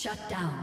Shut down.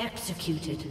executed.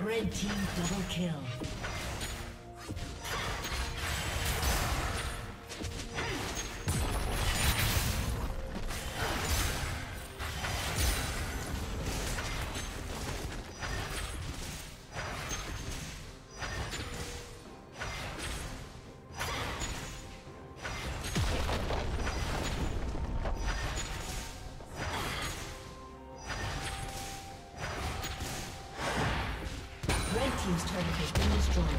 Red team double kill. Team's turret has been destroyed.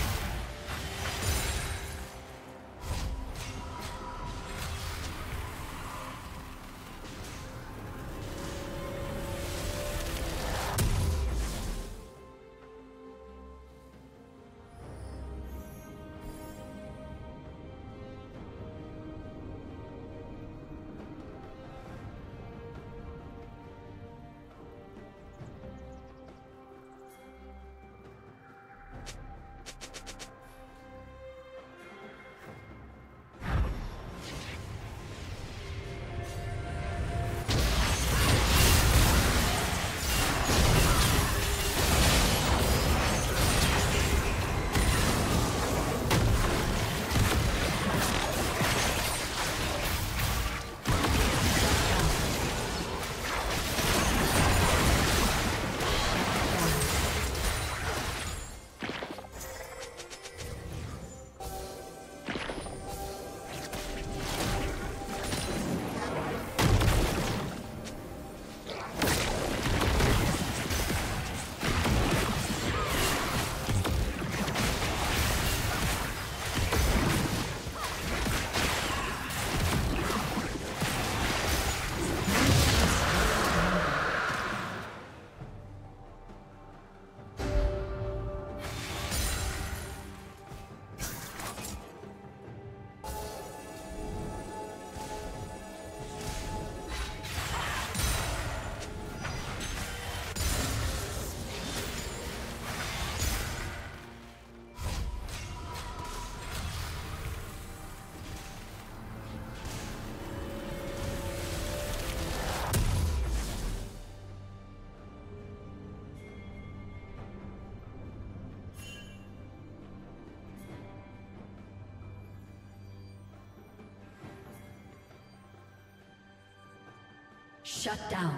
Shut down.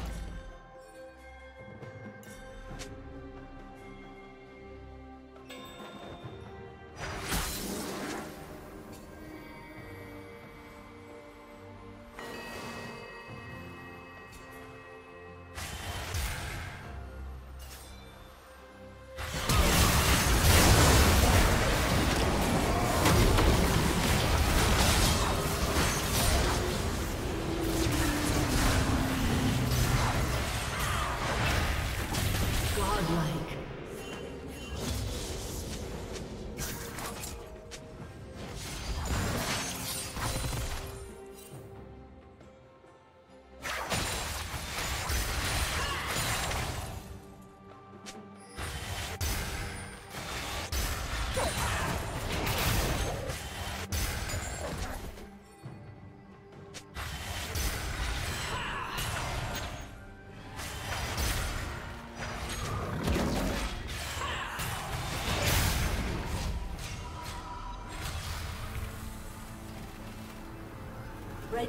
The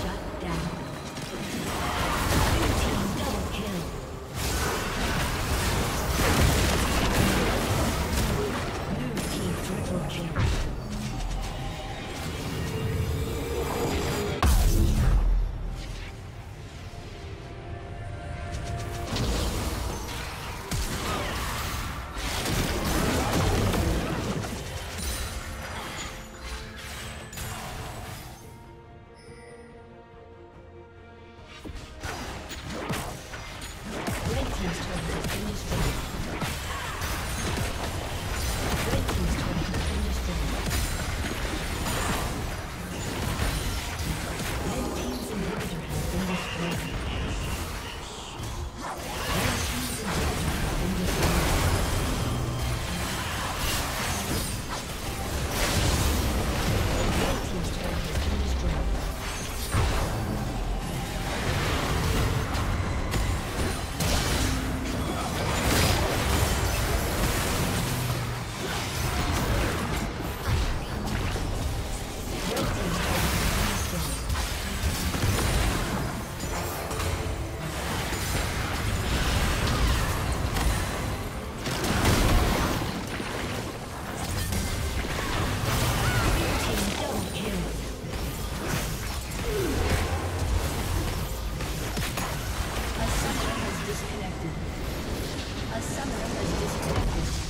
Shut down. Blue team double kill. summoner has disconnected.